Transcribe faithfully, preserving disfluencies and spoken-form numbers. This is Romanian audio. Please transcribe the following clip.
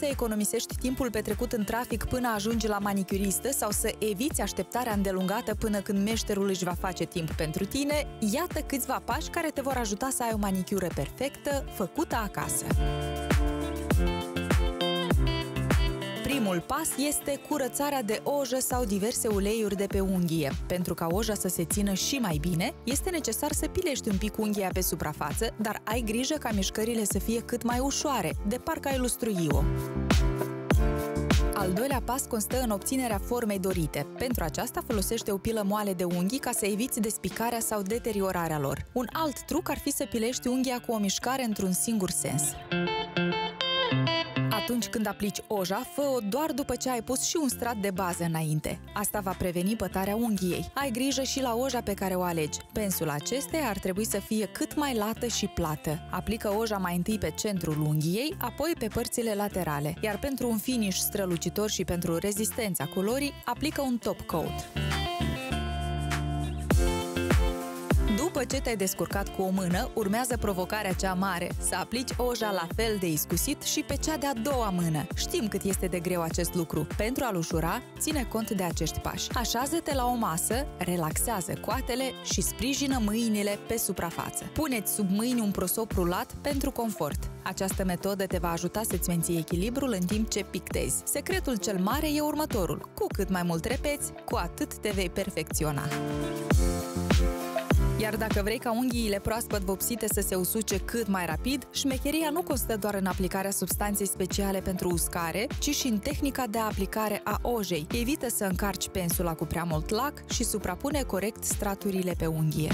să economisești timpul petrecut în trafic până ajungi la manicuristă sau să eviți așteptarea îndelungată până când meșterul își va face timp pentru tine, iată câțiva pași care te vor ajuta să ai o manicură perfectă, făcută acasă. Primul pas este curățarea de ojă sau diverse uleiuri de pe unghie. Pentru ca oja să se țină și mai bine, este necesar să pilești un pic unghia pe suprafață, dar ai grijă ca mișcările să fie cât mai ușoare, de parcă ai lustrui-o. Al doilea pas constă în obținerea formei dorite. Pentru aceasta folosește o pilă moale de unghii ca să eviți despicarea sau deteriorarea lor. Un alt truc ar fi să pilești unghia cu o mișcare într-un singur sens. Atunci când aplici oja, fă-o doar după ce ai pus și un strat de bază înainte. Asta va preveni bătarea unghiei. Ai grijă și la oja pe care o alegi. Pensul acesteia ar trebui să fie cât mai lată și plată. Aplică oja mai întâi pe centrul unghiei, apoi pe părțile laterale. Iar pentru un finish strălucitor și pentru rezistența culorii, aplică un top coat. După ce te-ai descurcat cu o mână, urmează provocarea cea mare, să aplici oja la fel de iscusit și pe cea de-a doua mână. Știm cât este de greu acest lucru. Pentru a-l ușura, ține cont de acești pași. Așează-te la o masă, relaxează coatele și sprijină mâinile pe suprafață. Pune-ți sub mâini un prosop rulat pentru confort. Această metodă te va ajuta să-ți menții echilibrul în timp ce pictezi. Secretul cel mare e următorul. Cu cât mai mult repeți, cu atât te vei perfecționa. Iar dacă vrei ca unghiile proaspăt vopsite să se usuce cât mai rapid, șmecheria nu constă doar în aplicarea substanței speciale pentru uscare, ci și în tehnica de aplicare a ojei. Evită să încarci pensula cu prea mult lac și suprapune corect straturile pe unghie.